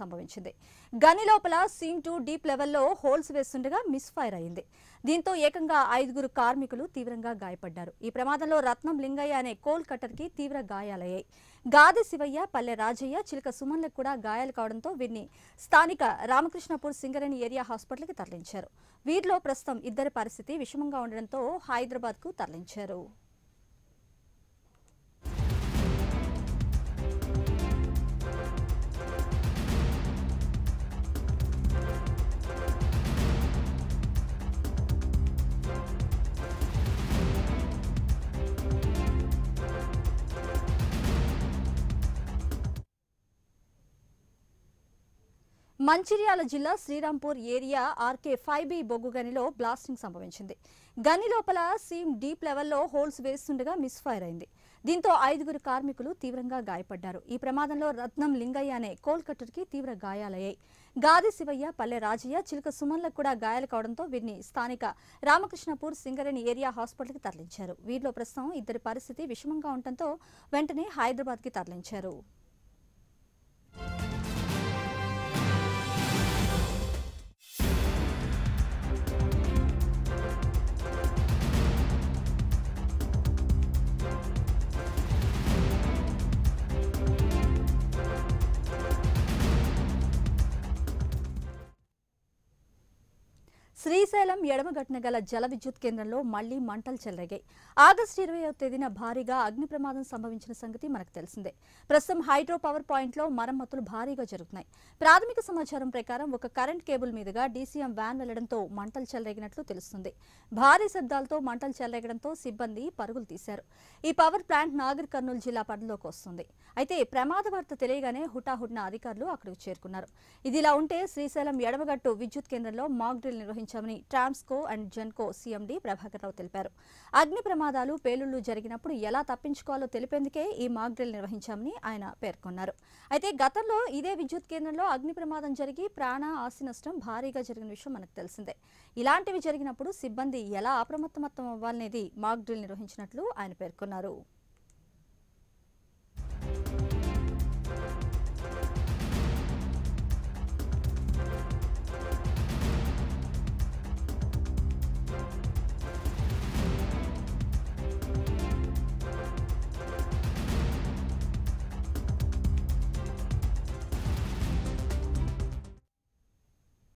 సంభవించింది. గని లోపల సీన్ 2 డీప్ లెవెల్లో హోల్స్ వేస్తుండగా మిస్ ఫైర్ అయ్యింది. దీంతో ఏకంగా ఐదుగురు కార్మికులు తీవ్రంగా గాయపడ్డారు. ఈ ప్రమాదంలో రత్నం లింగయ్య అనే కోల్ కట్టర్కి తీవ్ర గాయాలయ్యాయి. గాది శివయ్య, పల్లె రాజయ్య, చిలక సుమన్లకు కూడా గాయాలు కావడంతో వీరిని స్థానిక రామకృష్ణపూర్ సింగరేణి ఏరియా హాస్పిటల్కి తరలించారు. వీరిలో ప్రస్తుతం ఇద్దరి పరిస్థితి విషమంగా ఉండడంతో హైదరాబాద్కు తరలించారు. మంచిర్యాల జిల్లా శ్రీరాంపూర్ ఏరియా RK5 బొగ్గు గనిలో బ్లాస్టింగ్ సంభవించింది. గని లోపల సీమ్ డీప్ లెవెల్లో హోల్స్ వేస్తుండగా మిస్ ఫైర్ అయింది. దీంతో ఐదుగురు కార్మికులు తీవ్రంగా గాయపడ్డారు. ఈ ప్రమాదంలో రత్నం లింగయ్య అనే కోల్ కట్టర్కి తీవ్ర గాయాలయ్యాయి. గాది శివయ్య, పల్లె రాజయ్య, చిలక సుమన్లకు కూడా గాయాలు కావడంతో వీరిని స్థానిక రామకృష్ణపూర్ సింగరేణి ఏరియా హాస్పిటల్కి తరలించారు. వీరిలో ప్రస్తుతం ఇద్దరి పరిస్థితి విషమంగా ఉండటంతో వెంటనే హైదరాబాద్కి తరలించారు. శ్రీశైలం ఎడమగట్టున గల జల విద్యుత్ కేంద్రంలో మళ్లీ మంటలు చెలరేగాయి. ఆగస్టు 20వ తేదీన భారీగా అగ్ని ప్రమాదం సంభవించిన సంగతి మనకు తెలిసిందే. ప్రస్తుతం హైడ్రో పవర్ పాయింట్లో మరమ్మతులు భారీగా జరుగుతున్నాయి. ప్రాథమిక సమాచారం ప్రకారం ఒక కరెంట్ కేబుల్ మీదుగా DCM వ్యాన్ వెళ్లడంతో మంటలు చెలరేగినట్లు తెలుస్తుంది. భారీ శబ్దాలతో మంటలు చెలరేగడంతో సిబ్బంది పరుగులు తీశారు. ఈ పవర్ ప్లాంట్ నాగర్ కర్నూలు జిల్లా పరిధిలోకి వస్తుంది. అయితే ప్రమాద వార్త తెలియగానే హుటాహుటిన అధికారులు అక్కడికి చేరుకున్నారు. ఇదిలా ఉంటే శ్రీశైలం ఎడమగట్టు విద్యుత్ కేంద్రంలో మాక్ డ్రిల్ నిర్వహించారు. ట్రాన్స్కో అండ్ జెన్కో CMD ప్రభాకర్ రావు తెలిపారు. అగ్ని ప్రమాదాలు, పేలుళ్లు జరిగినప్పుడు ఎలా తప్పించుకోవాలో తెలిపేందుకే ఈ మాక్ డ్రిల్ నిర్వహించామని ఆయన పేర్కొన్నారు. అయితే గతంలో ఇదే విద్యుత్ కేంద్రంలో అగ్ని ప్రమాదం జరిగి ప్రాణ, ఆస్తి నష్టం భారీగా జరిగిన విషయం మనకు తెలిసిందే. ఇలాంటివి జరిగినప్పుడు సిబ్బంది ఎలా అప్రమత్తం అవ్వాలనేది మాక్ డ్రిల్ నిర్వహించినట్లు ఆయన పేర్కొన్నారు.